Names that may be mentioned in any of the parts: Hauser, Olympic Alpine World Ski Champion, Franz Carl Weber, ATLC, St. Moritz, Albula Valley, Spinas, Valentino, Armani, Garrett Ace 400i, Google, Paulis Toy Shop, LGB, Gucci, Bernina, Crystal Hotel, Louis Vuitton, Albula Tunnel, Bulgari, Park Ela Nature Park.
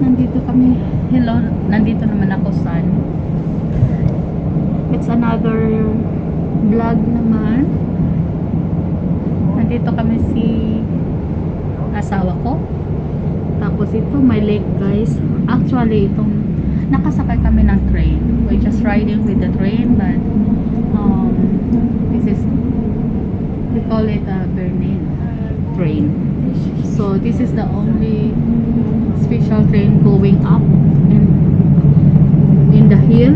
nandito kami. Hello, nandito naman ako son. It's another vlog naman. Nandito kami si asawa ko. Tapos ito, my lake guys. Actually, itong nakasakay kami ng train. We're just riding with the train, but this is, we call it a Bernina train. So this is the only special train going up, and in the hill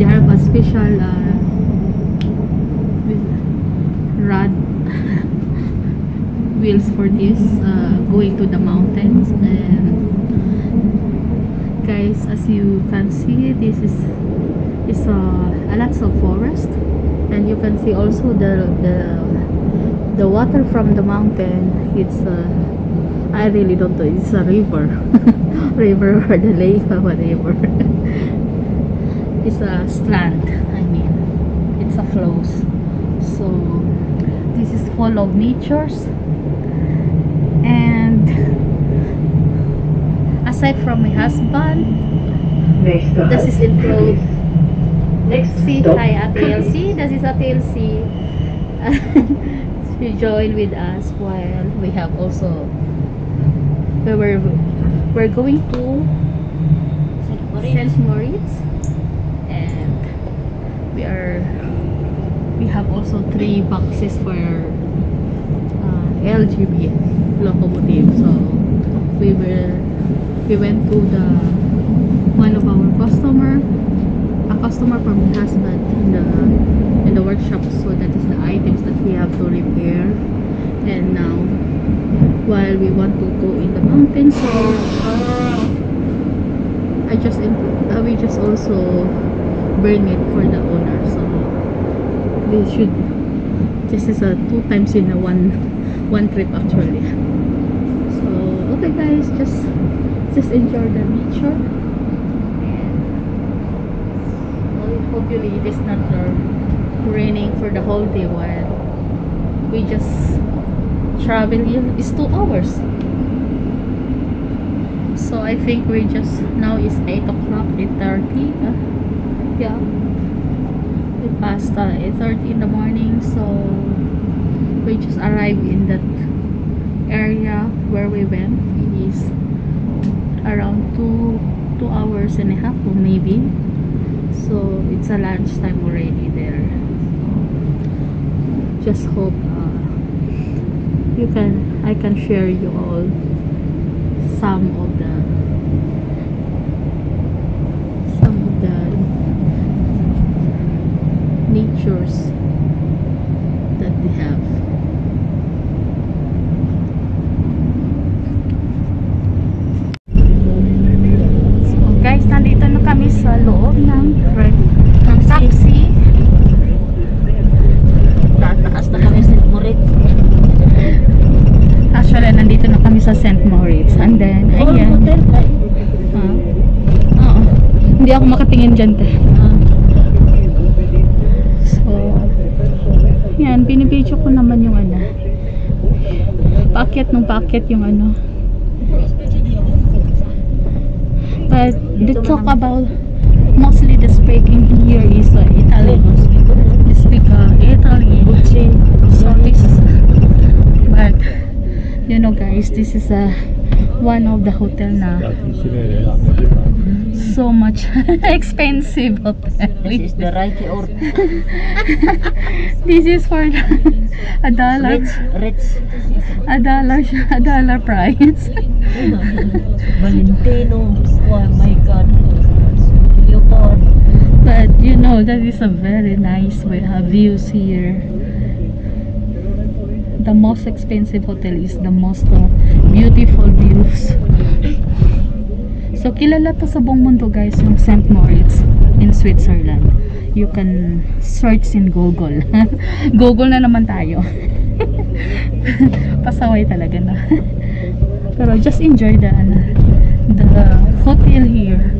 they have a special rod wheels for this going to the mountains. And guys, as you can see, this is a lots of forest, and you can see also the water from the mountain. It's I really don't know, it's a river river or the lake or whatever. It's a strand, I mean it's a flows. So this is full of natures, and aside from my husband, this is include see hi ATLC, this is ATLC. She joined with us while we have also we're going to St. Moritz, and we have also 3 boxes for LGB locomotive. So we went to the one of our customer, a customer from my husband in the workshop. So that is the items that we have to repair, and now while we want to go in the mountains, so we just also burn it for the owner. So this is a 2 times in a one trip actually. So okay guys, just enjoy the nature, and hopefully it is not raining for the whole day while we just travel here. It's 2 hours, so I think we just now is 8 o'clock, 8:30. Yeah, we passed 8:30 in the morning, so we just arrived in that area where we went. It is around two hours and a half or maybe, so it's a lunchtime already there. Just hope I can share you all some of the natures that we have. So guys, nandito na kami sa loob ng taxi. Actually, nandito na kami sa St. Moritz, and then ayan. Hindi ako makatingin dyan te. So yan, binibidyo ko naman yung ano, paakyat ng paakyat yung ano. But they talk about mostly the speaking here is Italian. They speak Italian, so this is but you know guys, this is one of the hotel na so much expensive hotel. This is the right order. This is for $1. $1 price. Valentino, oh my god. But you know, that is a very nice views here. The most expensive hotel is the most beautiful views. So kilala to sa buong mundo guys yung St. Moritz in Switzerland. You can search in Google. Google na naman tayo. Pasaway talaga na. Pero just enjoy the hotel here.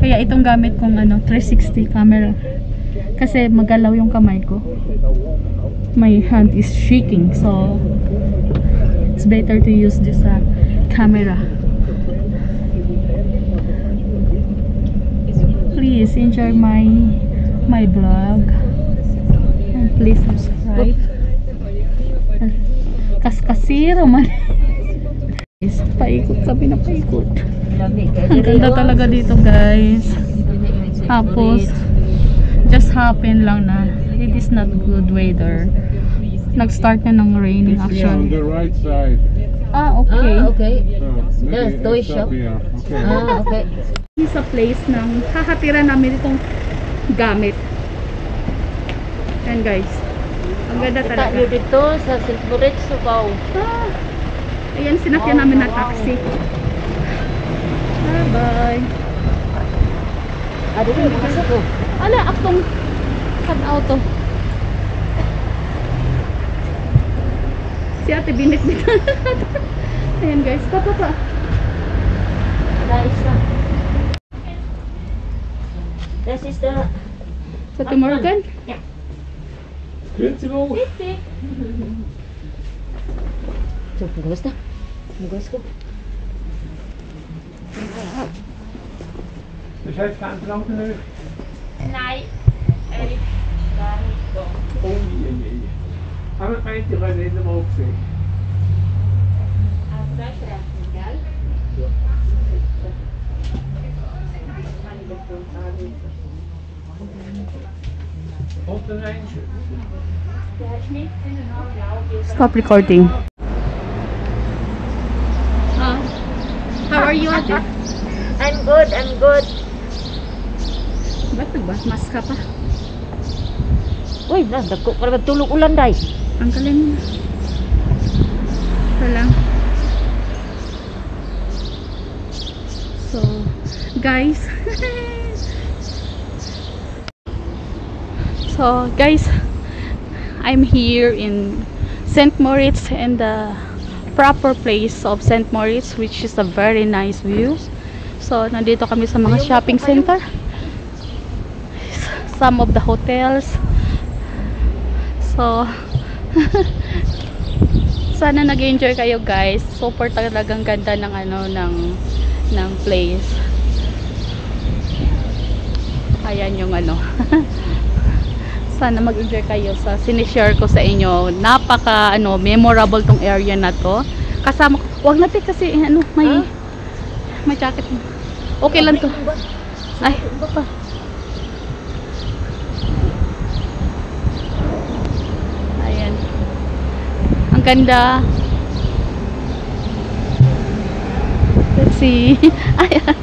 Kaya itong gamit kong 360 camera, kasi magalaw yung kamay ko. My hand is shaking, so it's better to use this camera. please enjoy my vlog and please subscribe. Kaskasiro man. Paikot kami na paikot. Ang ganda talaga dito, guys. Tapos just happen lang na it is not good weather. Nag-start na ng raining actually. On the right side. Ah, okay. Ah, okay. Yes, toy shop. Okay. Ah, okay. Sa place ng hahatira namin itong gamit. And guys, ang ganda talaga. Kita dito sa St. Moritz, Subaw. Ah, ayan, sinakyan namin na taxi. Bye-bye. Ano yung nasa ko? Ala, aktong cut-auto. Si ate binit-bit. Ayan guys, papa. Guys, this is the... So tomorrow again? Yeah. Principal. So, pagos na. Pagos ko. Dus jij gaat het lang terug? Nee. Ik ga niet komen. Oh jee. Gaan we het eindje gaan in de hoofd zeggen? Als dat je recht niet gaat. Ja. Op de eindje. Stop recording. How are you, Ate? I'm good, I'm good. Ba't nagbasmas ka pa? Uy, nagdagko para matulog ulan, day. Ang kaling. Ito lang. So, guys. So, guys, I'm here in St. Moritz and the proper place of St. Moritz, which is a very nice view. So, nandito kami sa mga shopping center. Some of the hotels. So, sana nag-enjoy kayo, guys. Super talagang ganda ng ano ng place. Ayan yung ano. Sana mag-enjoy kayo sa sinishare ko sa inyo. Napaka ano, memorable tong area na to. Kasama ko, wag natin kasi ano, may jacket. Okay lang to. Ay, pa. Ayan. Ang ganda. Let's see. Ayan.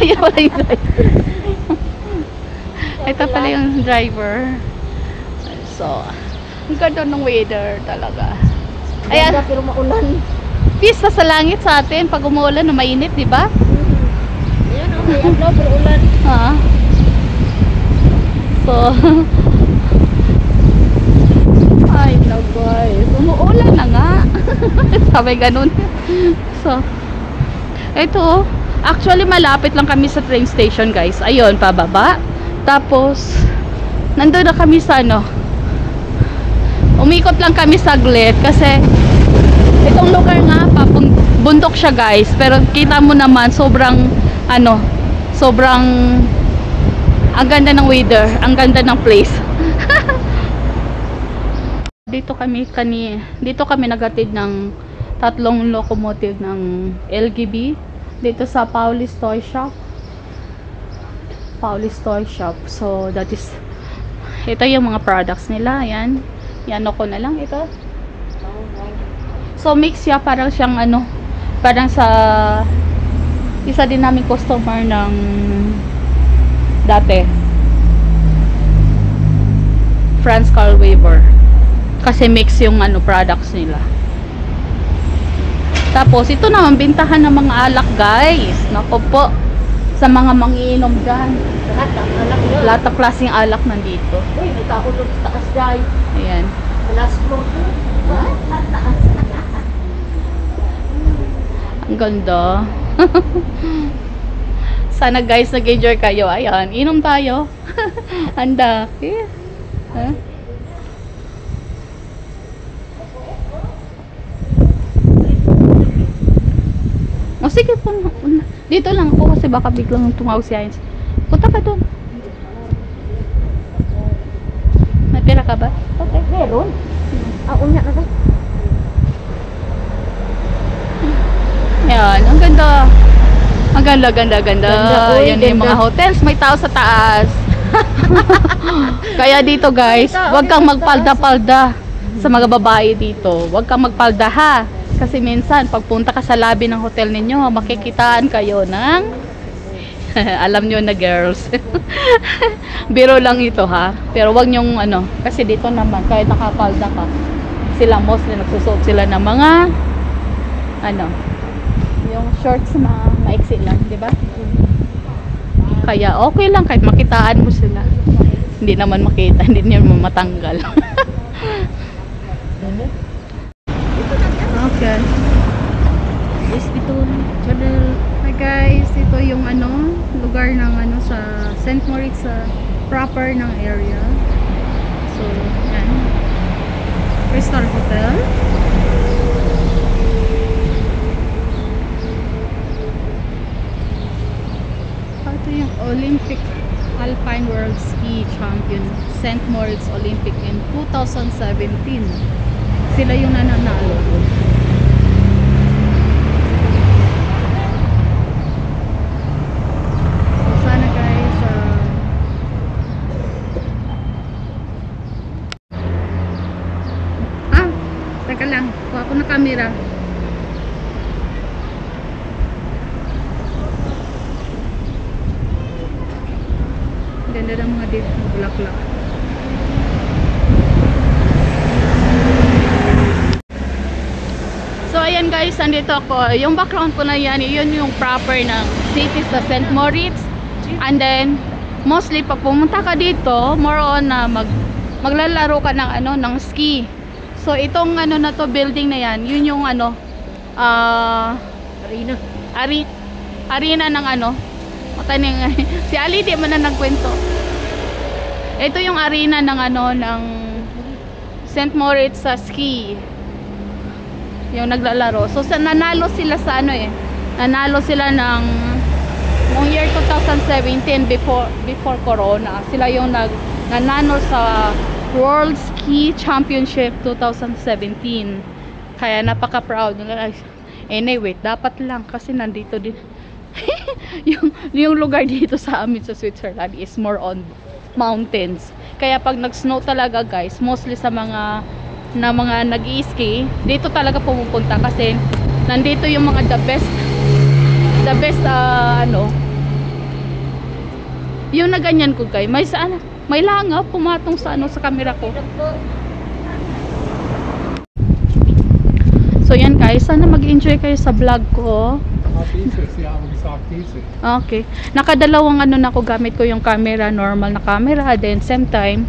Ayan pala yung driver. Ito pala yung driver. So, ang ganda ng weather talaga. Ayan. Ganda pero maulan. Peace na sa langit sa atin. Pag umuulan, mainit, di ba? Ayan, okay. Ang daw, pero ulan. So, ay, nabay. Umuulan na nga. Sabay ganun. So, ito, actually, malapit lang kami sa train station, guys. Ayun, pababa. Tapos, nandun na kami sa ano. Umikot lang kami saglit kasi itong lugar nga bundok siya, guys. Pero kita mo naman sobrang ano, sobrang ang ganda ng weather, ang ganda ng place. Dito kami nagatid ng tatlong locomotive ng LGB dito sa Paulis Toy Shop. So that is, ito yung mga products nila. Ayan, yan ako na lang ito. So mix siya, parang siyang ano, parang sa isa din namin customer ng dati, Franz Carl Weber, kasi mix yung ano products nila. Tapos ito naman, bintahan ng mga alak, guys. Nako po, sa mga mangiinom dyan. Lahat ng klaseng alak nandito. Uy, nagkakulog sa taas dyan. Ayan. Last floor. Ang ganda. Sana, guys, nag-enjoy kayo. Ayan, inom tayo. Ang daki. Huh? O sige po. Dito lang ako kasi baka biglang tumaw si Ains. Punta ka doon? May pera ka ba? Okay, meron. Ako niya na ba? Yan, ang ganda. Ang ganda, ganda, ganda. Yan yung mga hotels. May tao sa taas. Kaya dito guys, huwag kang magpalda-palda sa mga babae dito. Huwag kang magpalda ha. Kasi minsan, pagpunta ka sa lobby ng hotel ninyo, makikitaan kayo ng alam nyo na girls. Biro lang ito ha. Pero wag nyong ano, kasi dito naman, kahit nakapalda ka, sila mostly nagsusuot sila ng mga ano, yung shorts na maiksi lang, di ba? Kaya okay lang kahit makitaan mo sila. Hindi naman makita, hindi nyo matanggal. Okay. Is ito channel. Hi guys, ito yung ano, lugar ng ano sa St. Moritz sa proper ng area. So, yan. Crystal Hotel. Ito yung Olympic Alpine World Ski Champion, St. Moritz Olympic in 2017. Sila yung nananalo. Camera. Ganda ng mga dito bulaklak. So ayan guys, andito ako. Yung background ko na yan, yun yung proper ng city sa St. Moritz. And then mostly pag pumunta ka dito, more on na maglalaro ka ng ano, ng ski. So itong ano na to building na yan, yun yung ano arena ng ano. Si Ali di man na nagkwento. Ito yung arena ng ano ng St. Moritz sa ski. Yung naglalaro. So nanalo sila sa ano eh. Nanalo sila ng noong year 2017 before corona. Sila yung nanalo sa World Ski Championship 2017. Kaya napaka-proud nila. Anyway, dapat lang kasi nandito din yung lugar dito sa amin sa Switzerland is more on mountains. Kaya pag nag-snow talaga, guys, mostly sa mga nag-i-ski, dito talaga pumupunta kasi nandito yung mga the best ano. Yung naganyan ko, guys, may saan may langaw pumatong sa ano sa camera ko. So yan guys, sana mag-enjoy kayo sa vlog ko. Okay. Nakadalawang ano na ako, gamit ko yung camera, normal na camera, then same time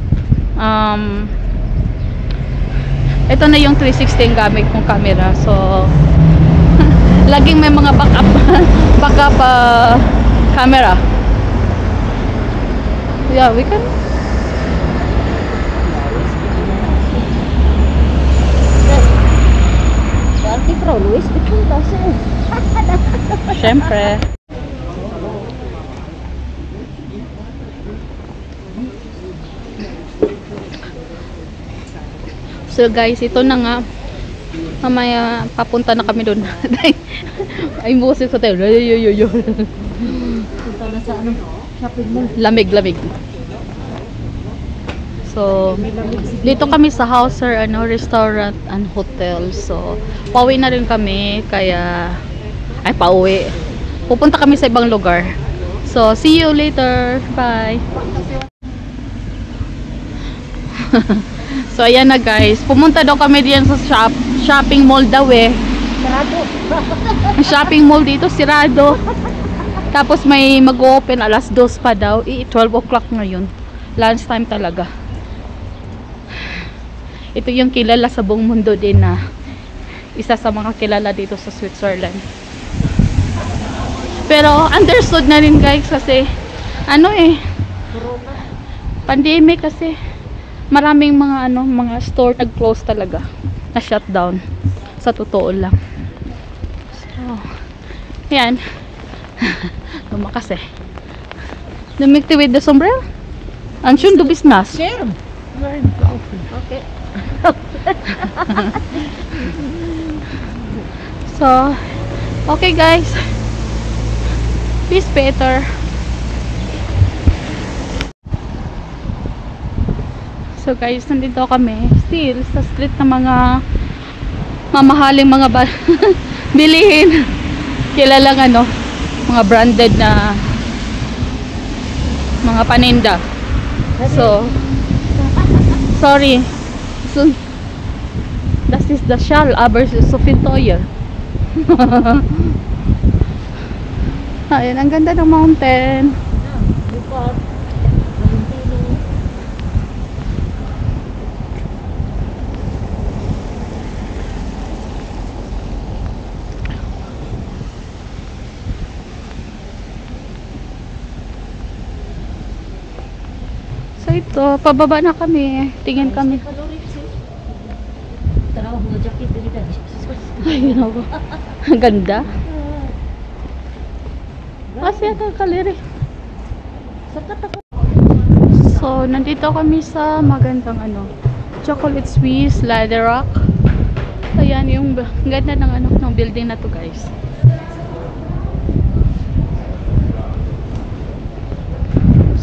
ito na yung 360 gamit kong camera. So laging may mga backup camera. Yeah, we can. Siyempre. So guys, ito na nga. Mamaya papunta na kami doon. Ay, bukas sa hotel. Lamig. So, dito kami sa Hauser ano, Restaurant and Hotel. So, pauwi na rin kami. Kaya, ay pauwi. Pupunta kami sa ibang lugar. So, see you later. Bye. So, ayan na guys. Pumunta daw kami diyan sa shopping mall daw eh. Sirado. Shopping mall dito, sirado. Tapos may mag-open alas 2 pa daw. 12 o'clock ngayon. Lunch time talaga. Ito yung kilala sa buong mundo din na isa sa mga kilala dito sa Switzerland. Pero understood na rin guys kasi ano eh, pandemic kasi maraming mga ano, mga store nag-close talaga, na shutdown sa totoo lang. So, yan. Lumakas eh. You make tea with the sombrero? And soon do business. Sure. Okay. So, okay guys. Peace, Peter. So guys, nandito kami still sa street ng mga mamahaling mga bilihin. Kilalang ano, mga branded na mga paninda. So, sorry. So, this is the Shal versus Sophie Toyer. Ayan, ang ganda ng mountain. So, pababa na kami. Tingin kami. Ay, ano ko. Ang ganda. Kasi ang kaliri. So, nandito kami sa magandang ano, chocolate Swiss, ladder rock. Ayan, yung ganda ng ano, ng building na to guys.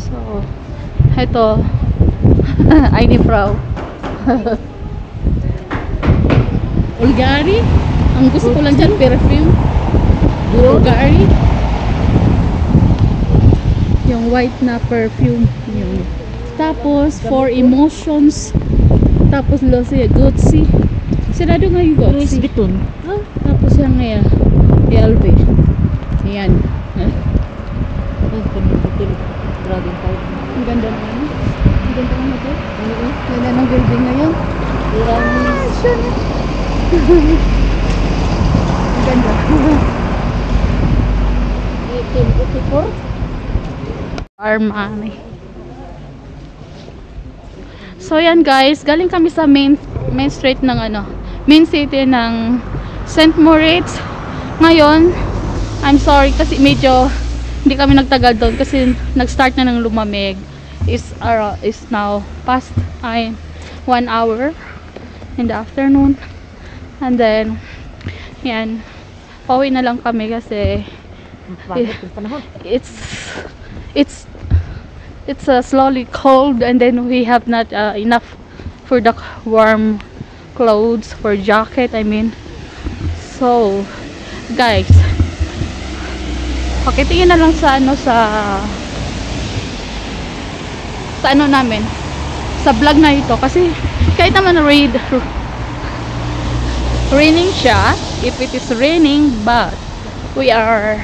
So, ito. Ay ni Frau. Bulgari. Ang gusto ko lang dyan, perfume. Bulgari. Yung white na perfume. Yun. Tapos, for emotions. Tapos, siya, Gucci. Sirado nga yung Gucci. Louis Vuitton. Huh? Tapos, yung ngayon. LV. Ayan. Ang ganda naman. Ang ganda naman ito. Ganda ng building na yun. Ah, siya na. Ang ganda. 1884. Armani. So yan guys, galing kami sa main street ng ano, main city ng St. Moritz. Ngayon, I'm sorry kasi medyo hindi kami nagtagal doon kasi nag-start na ng lumamig. Is now past 1 hour in the afternoon. And then, yan, pauwi na lang kami kasi it's slowly cold, and then we have not enough for the warm clothes, for jacket, I mean. So, guys, okay, tingin na lang sa ano namin, sa vlog na ito, kasi kahit naman raining siya, if it is raining, but we are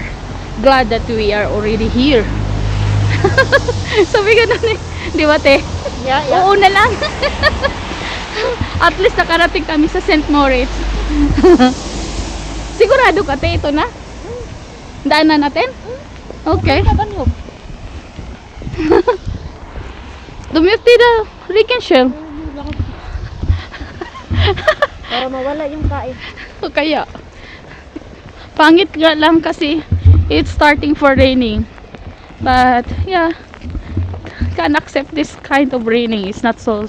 glad that we are already here. Sabi ganun eh, di ba te? Yeah. Oo na lang. At least nakarating kami sa St. Moritz. Sigurado ka te, ito na? Daan na natin? Okay. Dumiyuti na. Rican shell. Para mawala yung kain. O kaya. Pangit nga lang kasi it's starting for raining. But yeah. Can accept this kind of raining. It's not so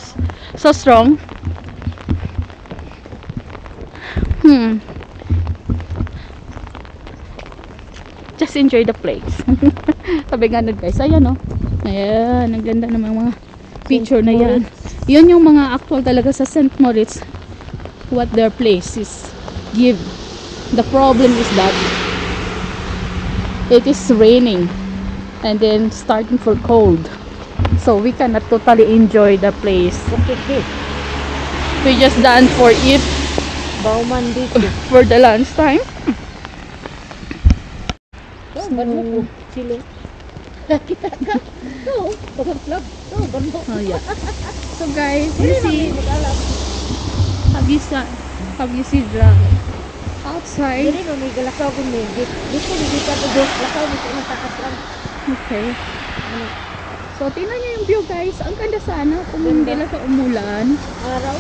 strong. Just enjoy the place. Sabi nga nun guys, ayan o. Ayan, ang ganda naman mga picture na yan. Yun yung mga actual talaga sa St. Moritz. What their place is give. The problem is that it is raining and then starting for cold. So we cannot totally enjoy the place. Okay. We just done for it. Bauman dito. For the lunch time. Banmo silo. Nakita ka? No, pag-vlog. No, banmo. Oh yeah. So guys, you see. Have you seen the outside? Dito may galakaw gumi. Dito dito pa do galakaw dito na takatran. Okay. So tingnan niyo yung view guys. Ang ganda sana kung hindi na sa umulan. Araw.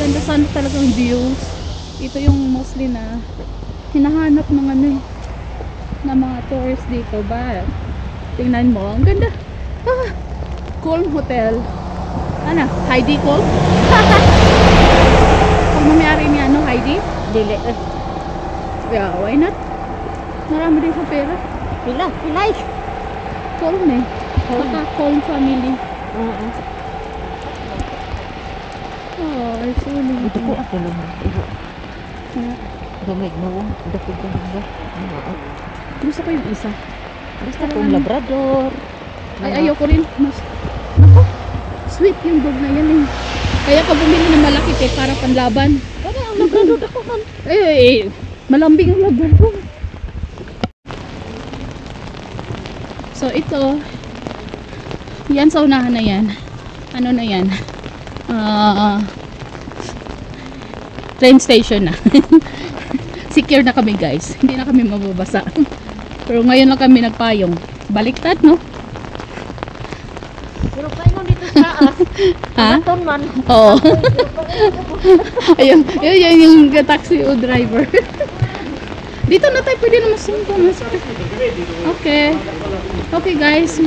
Ganda sana talaga ng views. Ito yung mostly na hinahanap ng mga tourists dito, but Tingnan mo, ang ganda. Ah, cool hotel. Ano, Heidi cool? Pag mamayari niya, ano, Heidi? Dili. Yeah, why not? Marami rin sa pera. Pila, like. Cool na eh. Baka cool family. Oo. Oh, it's so nice. Ito ko ako lang. Gamay mo. Dapod ka lang ba? Gusto ko yung isa. Basta kong labrador. Ay, ayoko rin. Nako, sweet yung dog na yan eh. Kaya ka bumili ng malaki eh, para panlaban. Kaya ang labrador ako man. Eh, malambing ang labrador. So, ito. Yan sa unahan na yan. Ano na yan? Train station na. Secure na kami guys. Hindi na kami mababasa. Pero ngayon lang kami nagpayong. Baliktad no? Pero kayo dito sa taas. Ha? Man. Oo. Ayun. Yun yung taxi o driver. Dito na tayo. Pwede naman sumpa. Okay. Okay guys.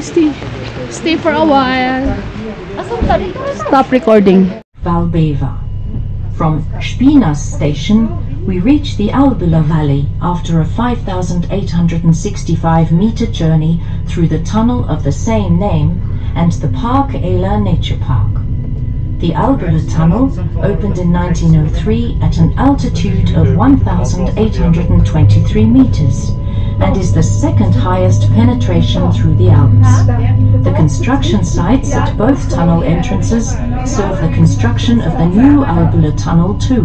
Stay for a while. Stop recording. Valbeva. From Spinas station, we reach the Albula Valley after a 5,865-meter journey through the tunnel of the same name and the Park Ela Nature Park. The Albula Tunnel opened in 1903 at an altitude of 1,823 meters and is the second highest penetration through the Alps. The construction sites at both tunnel entrances serve the construction of the new Albula Tunnel 2,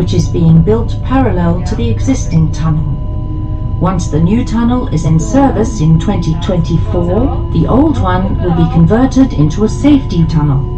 which is being built parallel to the existing tunnel. Once the new tunnel is in service in 2024, the old one will be converted into a safety tunnel.